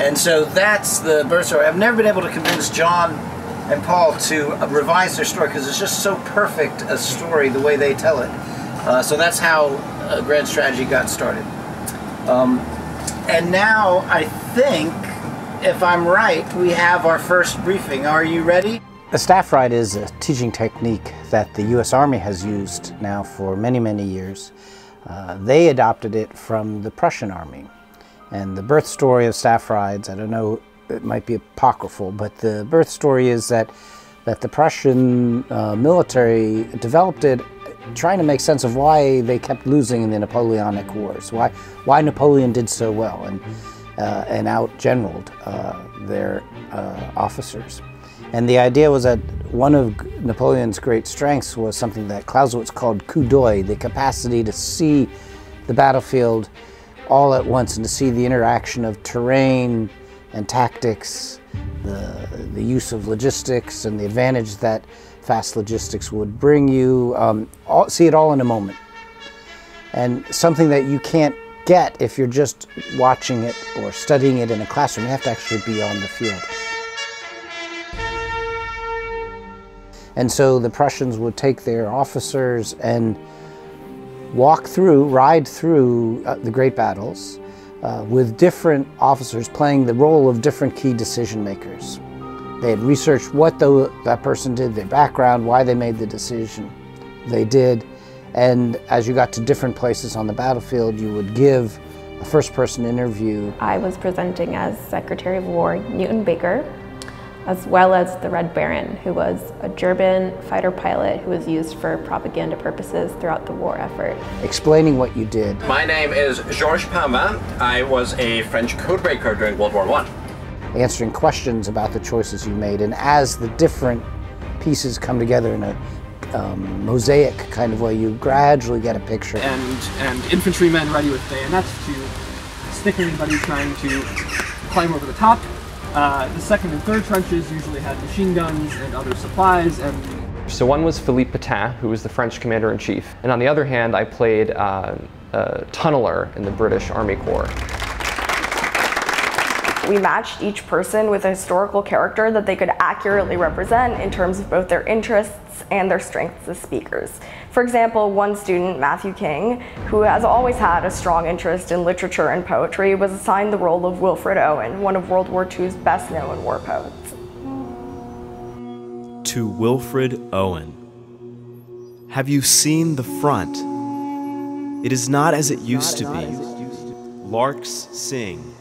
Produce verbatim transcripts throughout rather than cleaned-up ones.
And so that's the birth story. I've never been able to convince John and Paul to revise their story because it's just so perfect a story the way they tell it. Uh, so that's how uh, Grand Strategy got started. Um, and now I think, if I'm right, we have our first briefing. Are you ready? A staff ride is a teaching technique that the U S Army has used now for many, many years. Uh, they adopted it from the Prussian Army. And the birth story of staff rides, I don't know, it might be apocryphal, but the birth story is that, that the Prussian uh, military developed it trying to make sense of why they kept losing in the Napoleonic Wars, why, why Napoleon did so well and, uh, and out-generaled uh, their uh, officers. And the idea was that one of Napoleon's great strengths was something that Clausewitz called coup d'oeil, the capacity to see the battlefield all at once and to see the interaction of terrain and tactics, the, the use of logistics and the advantage that fast logistics would bring you, um, all, see it all in a moment. And something that you can't get if you're just watching it or studying it in a classroom, you have to actually be on the field. And so the Prussians would take their officers and walk through, ride through uh, the great battles uh, with different officers playing the role of different key decision makers. They had researched what the, that person did, their background, why they made the decision they did. And as you got to different places on the battlefield, you would give a first-person interview. I was presenting as Secretary of War Newton Baker, as well as the Red Baron, who was a German fighter pilot who was used for propaganda purposes throughout the war effort. Explaining what you did. My name is Georges Parvin. I was a French codebreaker during World War One. Answering questions about the choices you made, and as the different pieces come together in a um, mosaic kind of way, you gradually get a picture. And, and infantrymen ready with bayonets to stick anybody trying to climb over the top. Uh, the second and third trenches usually had machine guns and other supplies. And so one was Philippe Pétain, who was the French commander-in-chief. And on the other hand, I played uh, a tunneler in the British Army Corps. We matched each person with a historical character that they could accurately represent in terms of both their interests and their strengths as speakers. For example, one student, Matthew King, who has always had a strong interest in literature and poetry, was assigned the role of Wilfred Owen, one of World War Two's best-known war poets. To Wilfred Owen. Have you seen the front? It is not as it used to be. Larks sing.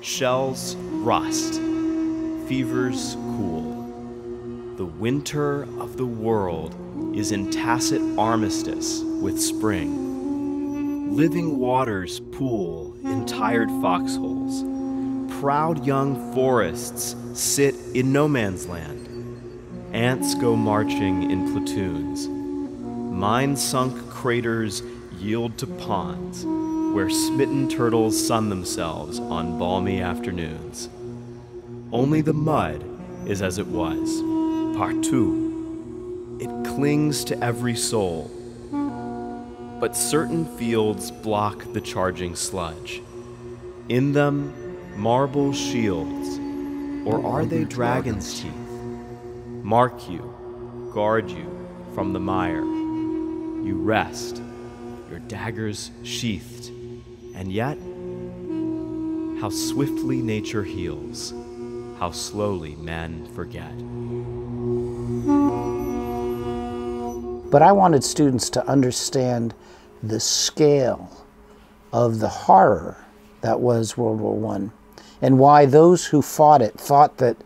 Shells rust, fevers cool. The winter of the world is in tacit armistice with spring. Living waters pool in tired foxholes. Proud young forests sit in no man's land. Ants go marching in platoons. Mine-sunk craters yield to ponds, where smitten turtles sun themselves on balmy afternoons. Only the mud is as it was, partout. It clings to every soul. But certain fields block the charging sludge. In them, marble shields, or are they dragon's teeth? Mark you, guard you from the mire. You rest, your daggers sheathed. And yet, how swiftly nature heals, how slowly men forget. But I wanted students to understand the scale of the horror that was World War One, and why those who fought it thought that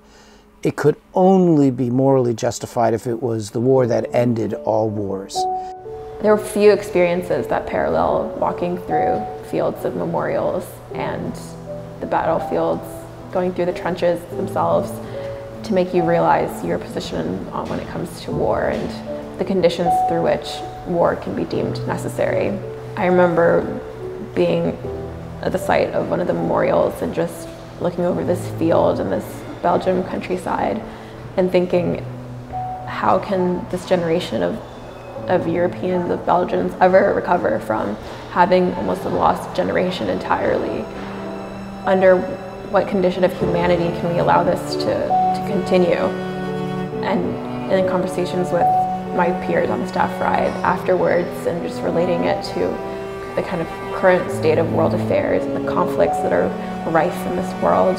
it could only be morally justified if it was the war that ended all wars. There were few experiences that parallel walking through fields of memorials and the battlefields, going through the trenches themselves, to make you realize your position when it comes to war and the conditions through which war can be deemed necessary. I remember being at the site of one of the memorials and just looking over this field and this Belgian countryside and thinking, how can this generation of of Europeans, of Belgians, ever recover from having almost a lost generation entirely under what condition of humanity can we allow this to, to continue? And in conversations with my peers on the staff ride afterwards, and just relating it to the kind of current state of world affairs and the conflicts that are rife in this world.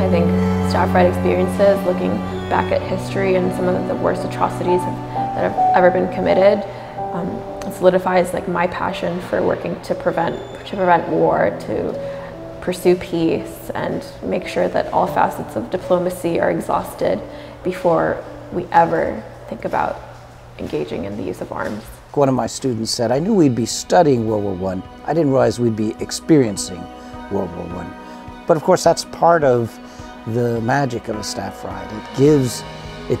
I think staff ride experiences, looking back at history and some of the worst atrocities that have ever been committed, um, solidifies like my passion for working to prevent to prevent war, to pursue peace, and make sure that all facets of diplomacy are exhausted before we ever think about engaging in the use of arms. One of my students said, I knew we'd be studying World War One. I didn't realize we'd be experiencing World War One. But of course, that's part of the magic of a staff ride. It gives, it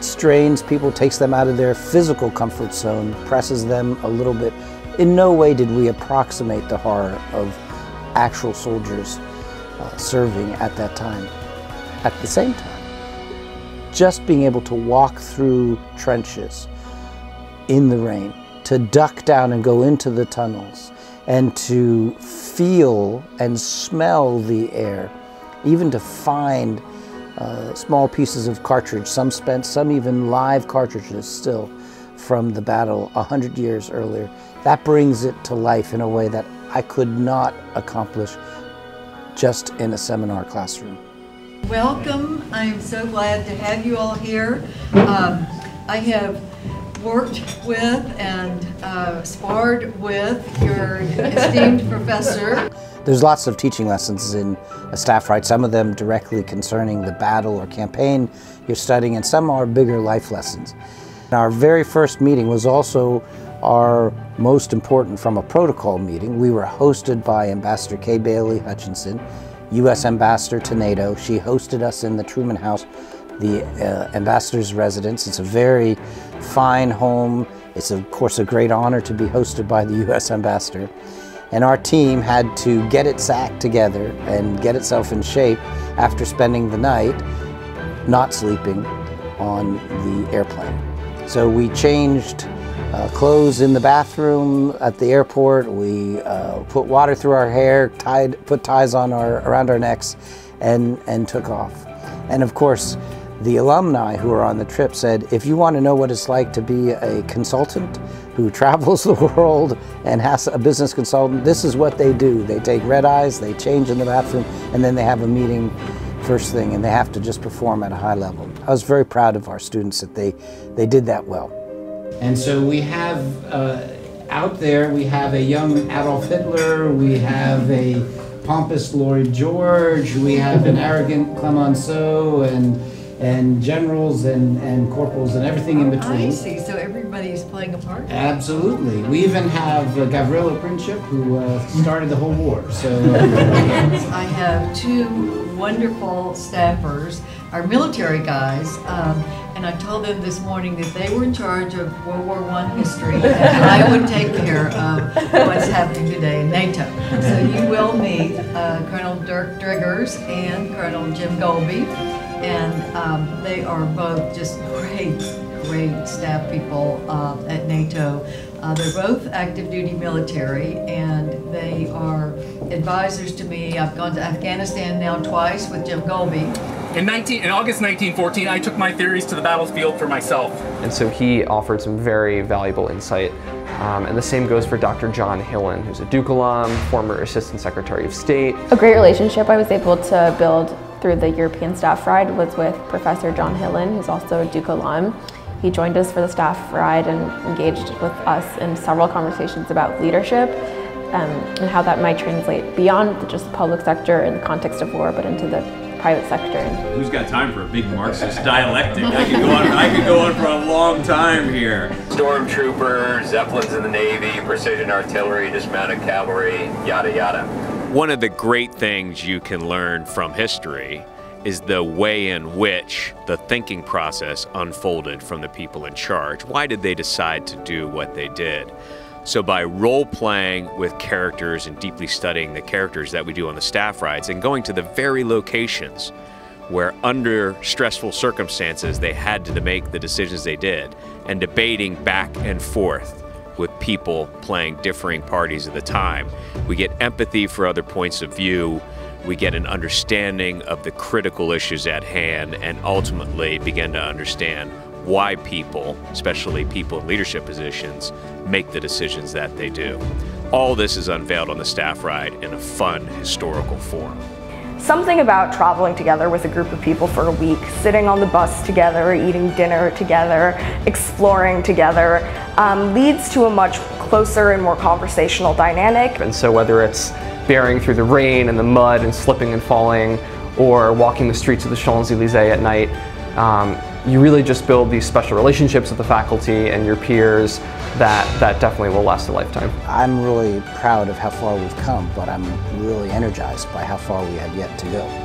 strains people, takes them out of their physical comfort zone, presses them a little bit. In no way did we approximate the horror of actual soldiers uh, serving at that time. At the same time, just being able to walk through trenches in the rain, to duck down and go into the tunnels, and to feel and smell the air, even to find uh, small pieces of cartridge, some spent, some even live cartridges still from the battle a hundred years earlier. That brings it to life in a way that I could not accomplish just in a seminar classroom. Welcome. I'm so glad to have you all here. Um, I have worked with and uh, sparred with your esteemed professor. There's lots of teaching lessons in a staff ride, some of them directly concerning the battle or campaign you're studying, and some are bigger life lessons. Our very first meeting was also our most important from a protocol meeting. We were hosted by Ambassador Kay Bailey Hutchinson, U S Ambassador to NATO. She hosted us in the Truman House, the uh, ambassador's residence. It's a very fine home. It's, of course, a great honor to be hosted by the U S ambassador. And our team had to get its act together and get itself in shape after spending the night not sleeping on the airplane. So we changed Uh, clothes in the bathroom at the airport. We uh, put water through our hair, tied, put ties on our, around our necks, and, and took off. And of course, the alumni who were on the trip said, if you want to know what it's like to be a consultant who travels the world and has a business consultant, this is what they do. They take red eyes, they change in the bathroom, and then they have a meeting first thing, and they have to just perform at a high level. I was very proud of our students that they, they did that well. And so we have, uh, out there, we have a young Adolf Hitler, we have a pompous Lloyd George, we have an arrogant Clemenceau, and, and generals and, and corporals and everything in between. I see, so everybody's playing a part? Absolutely. We even have uh, Gavrilo Princip, who uh, started the whole war. So uh, I have two wonderful staffers, our military guys, um, and I told them this morning that they were in charge of World War One history, and I would take care of what's happening today in NATO. So you will meet uh, Colonel Dirk Driggers and Colonel Jim Golby, and um, they are both just great, great staff people uh, at NATO. Uh, they're both active duty military, and they are advisors to me. I've gone to Afghanistan now twice with Jim Golby. In, nineteen, in August nineteen fourteen, I took my theories to the battlefield for myself. And so he offered some very valuable insight. Um, and the same goes for Doctor John Hillen, who's a Duke alum, former Assistant Secretary of State. A great relationship I was able to build through the European staff ride was with Professor John Hillen, who's also a Duke alum. He joined us for the staff ride and engaged with us in several conversations about leadership um, and how that might translate beyond just the public sector in the context of war, but into the private sector. Who's got time for a big Marxist dialectic? I could go on, I could go on for a long time here. Stormtroopers, Zeppelins in the Navy, precision artillery, dismounted cavalry, yada yada. One of the great things you can learn from history is the way in which the thinking process unfolded from the people in charge. Why did they decide to do what they did? So by role-playing with characters and deeply studying the characters that we do on the staff rides and going to the very locations where under stressful circumstances they had to make the decisions they did, and debating back and forth with people playing differing parties at the time, we get empathy for other points of view, we get an understanding of the critical issues at hand and ultimately begin to understand why people, especially people in leadership positions, make the decisions that they do. All this is unveiled on the staff ride in a fun historical form. Something about traveling together with a group of people for a week, sitting on the bus together, eating dinner together, exploring together, um, leads to a much closer and more conversational dynamic. And so whether it's bearing through the rain and the mud and slipping and falling, or walking the streets of the Champs-Élysées at night, um, you really just build these special relationships with the faculty and your peers that, that definitely will last a lifetime. I'm really proud of how far we've come, but I'm really energized by how far we have yet to go.